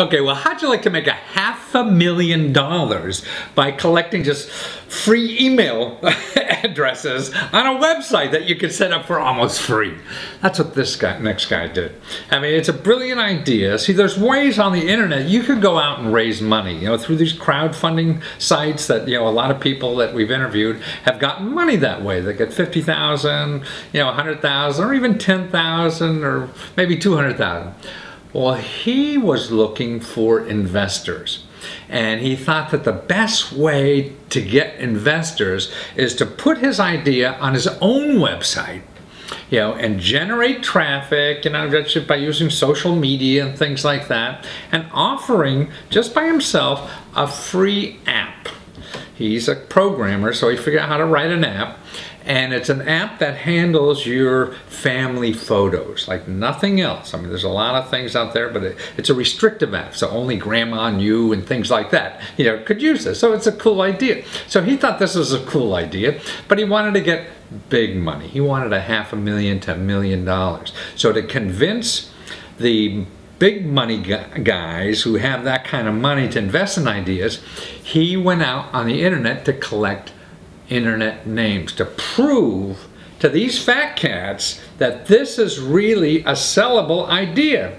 Okay, well, how'd you like to make $500,000 by collecting just free email addresses on a website that you could set up for almost free? That's what this guy, next guy did. I mean, it's a brilliant idea. See, there's ways on the internet you could go out and raise money, you know, through these crowdfunding sites that, you know, a lot of people that we've interviewed have gotten money that way. They get $50,000, you know, $100,000, or even $10,000, or maybe $200,000. Well, he was looking for investors, and he thought that the best way to get investors is to put his idea on his own website, you know, and generate traffic, you know, just by using social media and things like that, and offering, just by himself, a free app. He's a programmer, so he figured out how to write an app. And it's an app that handles your family photos like nothing else. I mean, there's a lot of things out there, but it's a restrictive app. So only grandma and you and things like that, you know, could use this. So it's a cool idea. So he thought this was a cool idea, but he wanted to get big money. He wanted $500,000 to $1 million. So to convince the big money guys who have that kind of money to invest in ideas, he went out on the internet to collect internet names to prove to these fat cats that this is really a sellable idea.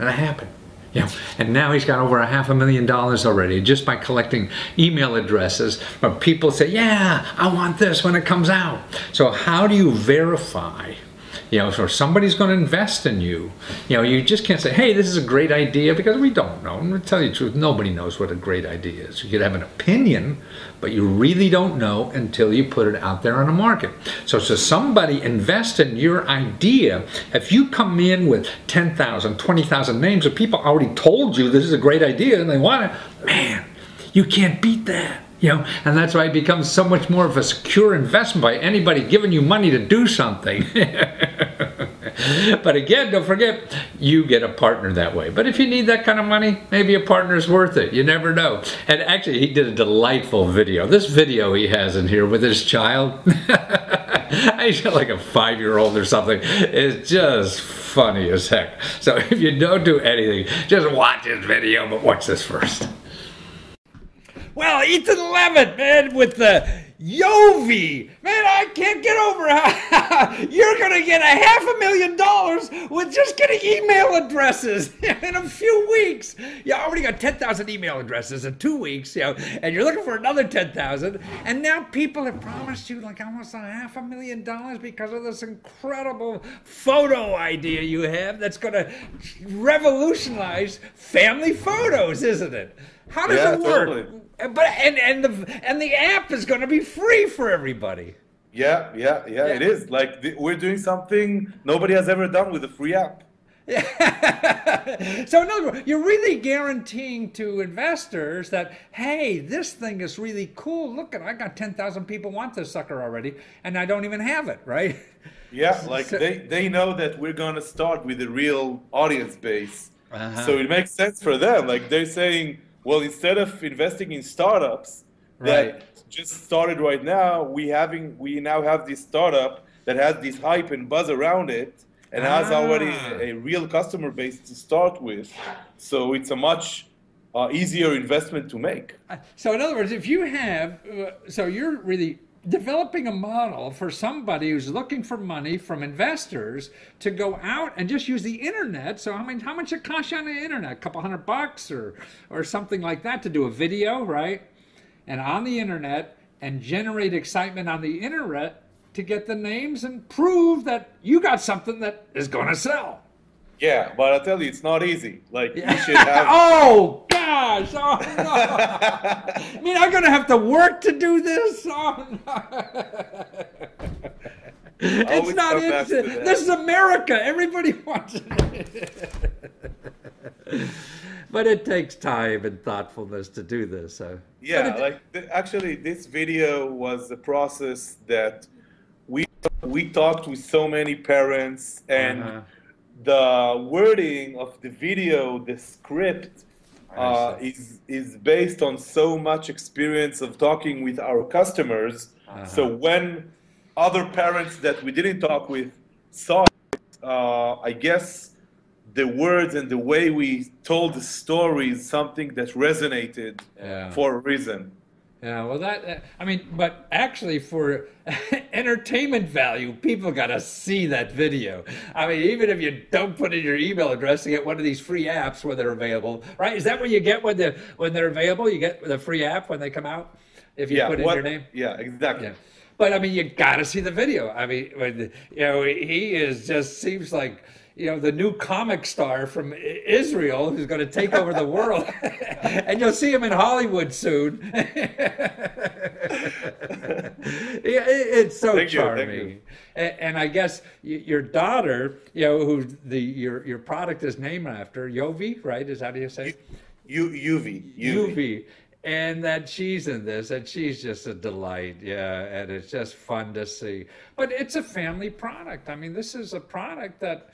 And it happened. Yeah. And now he's got over $500,000 already just by collecting email addresses where people say, yeah, I want this when it comes out. So how do you verify? You know, so if somebody's going to invest in you, you know, you just can't say, hey, this is a great idea, because we don't know. I'm going to tell you the truth, nobody knows what a great idea is. You could have an opinion, but you really don't know until you put it out there on the market. So, somebody invest in your idea. If you come in with 10,000, 20,000 names of people already told you this is a great idea and they want it, man, you can't beat that. You know, and that's why it becomes so much more of a secure investment by anybody giving you money to do something. But again, don't forget, you get a partner that way. But if you need that kind of money, maybe a partner's worth it. You never know. And actually, he did a delightful video. This video he has in here with his child. I feel like a 5-year-old or something. It's just funny as heck. So if you don't do anything, just watch this video, but watch this first. Well, Ethan Levit, man, with the Yoovi. Man, I can't get over how you're going to get $500,000 with just getting email addresses in a few weeks. You already got 10,000 email addresses in 2 weeks, you know, and you're looking for another 10,000. And now people have promised you like almost $500,000 because of this incredible photo idea you have that's going to revolutionize family photos, isn't it? How does it work? Totally. But and the app is going to be free for everybody. Yeah. It is like we're doing something nobody has ever done with a free app. Yeah. So in other words, you're really guaranteeing to investors that, hey, this thing is really cool. Look at, I got 10,000 people want this sucker already, and I don't even have it, right? Yeah, like so, they know that we're going to start with a real audience base. Uh-huh. So it makes sense for them. Like they're saying, well, instead of investing in startups that just started right now, we now have this startup that has this hype and buzz around it and has already a real customer base to start with. So it's a much easier investment to make. So in other words, if you have, so you're really developing a model for somebody who's looking for money from investors to go out and just use the internet. So I mean, how much it costs you on the internet? $200 or something like that to do a video, right? And on the internet, and generate excitement on the internet to get the names and prove that you got something that is going to sell. Yeah, but I tell you, it's not easy. Like you should have. Oh gosh! Oh no! I mean, I'm gonna have to work to do this. Oh no! It's not easy. This is America. Everybody wants it. But it takes time and thoughtfulness to do this. So yeah, like actually, this video was a process that we talked with so many parents and. The wording of the video, the script, is based on so much experience of talking with our customers. So when other parents that we didn't talk with saw it, I guess the words and the way we told the story is something that resonated for a reason. Yeah, well, that, I mean, but actually for entertainment value, people got to see that video. I mean, even if you don't put in your email address to get one of these free apps when they're available, right? Is that what you get when they're available? You get the free app when they come out if you put in your name? Yeah, exactly. Yeah. But I mean, you got to see the video. I mean, when, you know, he is just seems like, you know, the new comic star from Israel who's going to take over the world. And you'll see him in Hollywood soon. It's so charming. And I guess your daughter, you know, who your product is named after, Yoovi, right? Is that how you say? Yoovi. Yoovi. And that she's in this, and she's just a delight, and it's just fun to see. But it's a family product. I mean, this is a product that,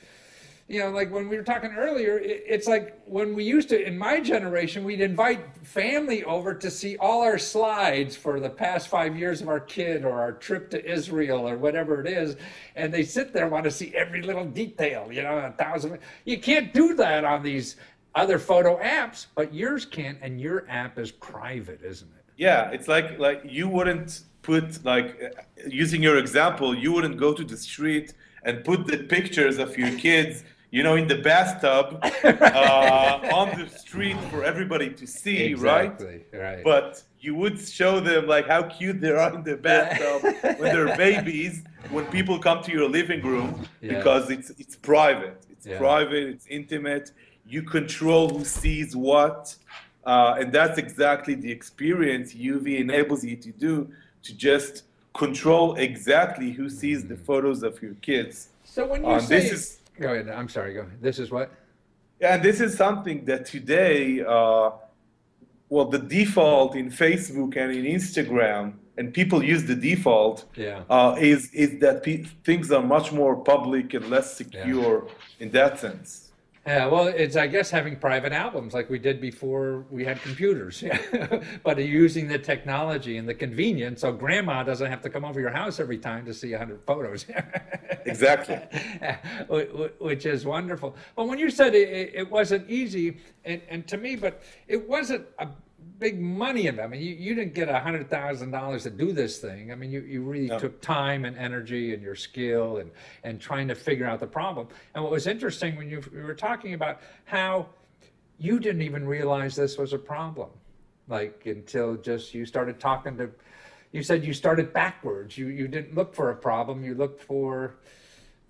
you know, like when we were talking earlier, it's like when we used to, in my generation, we'd invite family over to see all our slides for the past 5 years of our kid or our trip to Israel or whatever it is, and they sit there and want to see every little detail, you know, 1,000. You can't do that on these other photo apps, but yours can, and your app is private, isn't it? Yeah, it's like you wouldn't put, like, using your example, you wouldn't go to the street and put the pictures of your kids, you know, in the bathtub on the street for everybody to see, exactly, right? But you would show them, like, how cute they are in the bathtub when they're babies, when people come to your living room, because it's private. It's private, it's intimate. You control who sees what, and that's exactly the experience Yoovi enables you to do, to just control exactly who sees the photos of your kids. So when you say... This is, go ahead, I'm sorry, go ahead. This is what? And this is something that today, well, the default in Facebook and in Instagram, and people use the default, is that things are much more public and less secure in that sense. Yeah, well, it's, I guess, having private albums like we did before we had computers, but using the technology and the convenience so grandma doesn't have to come over your house every time to see 100 photos. Exactly. Which is wonderful. But when you said it wasn't easy, and to me, but it wasn't a big money event. I mean, you didn't get $100,000 to do this thing. I mean, you really took time and energy and your skill and trying to figure out the problem. And what was interesting when you were talking about how you didn't even realize this was a problem, like until just you started talking to, you said you started backwards. You didn't look for a problem. You looked for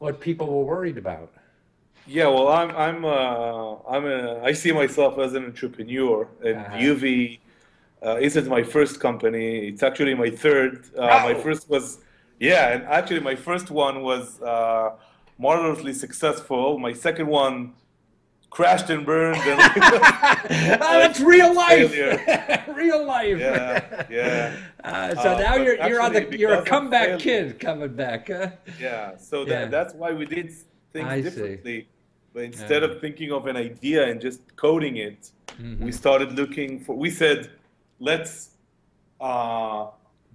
what people were worried about. Yeah, well, I see myself as an entrepreneur, and Yoovi isn't my first company. It's actually my third. My first was, and actually my first one was moderately successful. My second one crashed and burned. And that's real life. Real life. Yeah. So now you're on the a comeback kid coming back. Huh? Yeah. So that's why we did things differently. But instead of thinking of an idea and just coding it, we started looking for, we said, let's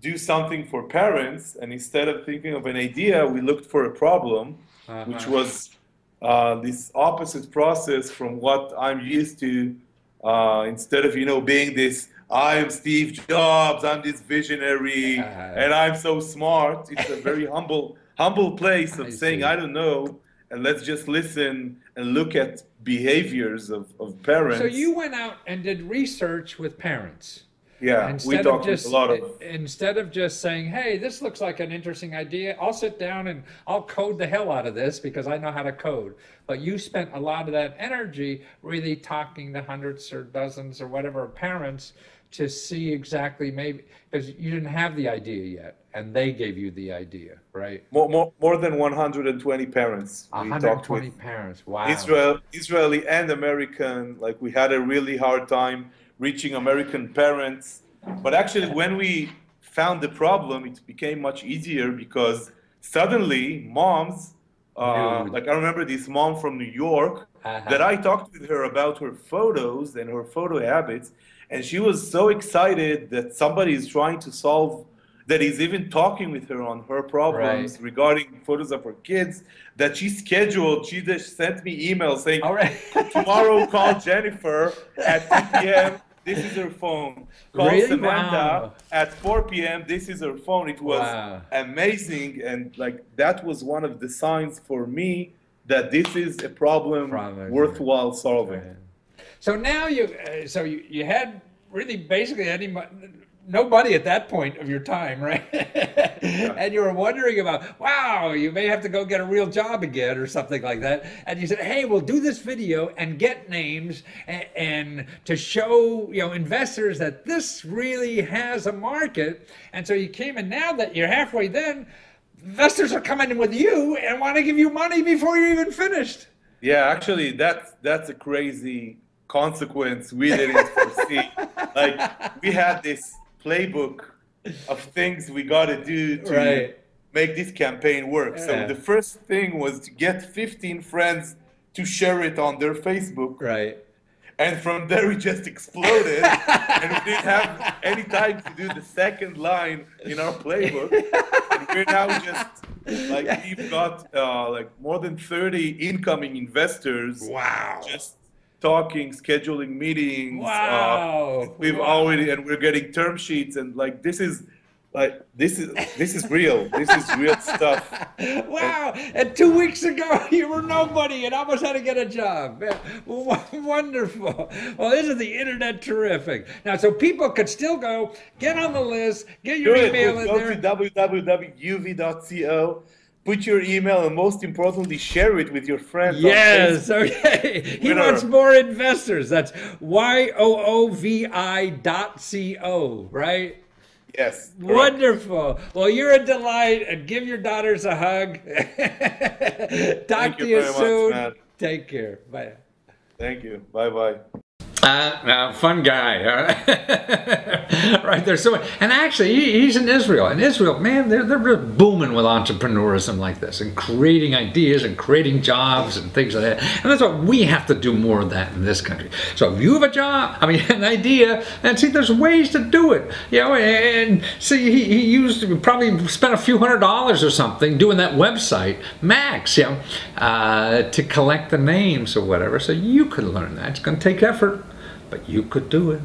do something for parents. And instead of thinking of an idea, we looked for a problem, which was this opposite process from what I'm used to. Instead of, you know, being this, I'm Steve Jobs, I'm this visionary, and I'm so smart. It's a very humble place of saying, I don't know. And let's just listen and look at behaviors of parents. So you went out and did research with parents. Yeah, we talked a lot of... Instead of just saying, hey, this looks like an interesting idea. I'll sit down and I'll code the hell out of this because I know how to code. But you spent a lot of that energy really talking to hundreds or dozens or whatever parents to see exactly, maybe, because you didn't have the idea yet, and they gave you the idea, right? More than 120 parents. 120 parents, wow. Israeli and American, like we had a really hard time reaching American parents. But actually when we found the problem, it became much easier because suddenly moms, like I remember this mom from New York, that I talked with her about her photos and her photo habits, and she was so excited that somebody is trying to solve that is even talking with her on her problems regarding photos of her kids that she scheduled. She just sent me emails saying, tomorrow call Jennifer at 2 p.m. This is her phone. Call Samantha at 4 p.m. This is her phone. It was amazing. And like that was one of the signs for me that this is a problem worthwhile solving. So now you had really basically nobody at that point of your time, right? And you were wondering about, wow, you may have to go get a real job again or something like that. And you said, hey, we'll do this video and get names and to show investors that this really has a market. And so you came, and now that you're halfway then, investors are coming in with you and want to give you money before you're even finished. Yeah, actually, that's a crazy consequence we didn't foresee. Like, we had this playbook of things we got to do to make this campaign work. So the first thing was to get 15 friends to share it on their Facebook. And from there, we just exploded, and we didn't have any time to do the second line in our playbook. And we're now just, like, we've got, like, more than 30 incoming investors. Just talking, scheduling meetings. We've already, and we're getting term sheets, and, like, this is real. This is real stuff. And 2 weeks ago, you were nobody and almost had to get a job. Man, wonderful. Well, this is the internet terrific. Now, so people could still go, get on the list, get your email in there. Go to www.yoovi.co. Put your email, and most importantly, share it with your friends. Yes, okay. He wants more investors. That's yoovi.co, right? Yes. Correct. Wonderful. Well, you're a delight, and give your daughters a hug. Talk to you soon. Much, take care. Bye. Thank you. Bye-bye. Fun guy, huh? There's so much. And actually, he's in Israel. In Israel, man, they're really booming with entrepreneurism like this, and creating ideas and creating jobs and things like that. And that's what we have to do more of that in this country. So if you have a job, I mean, an idea, and see, there's ways to do it. You know, and see, he used to probably spent a few $100s or something doing that website, max, you know, to collect the names or whatever. So you could learn that. It's going to take effort. But you could do it.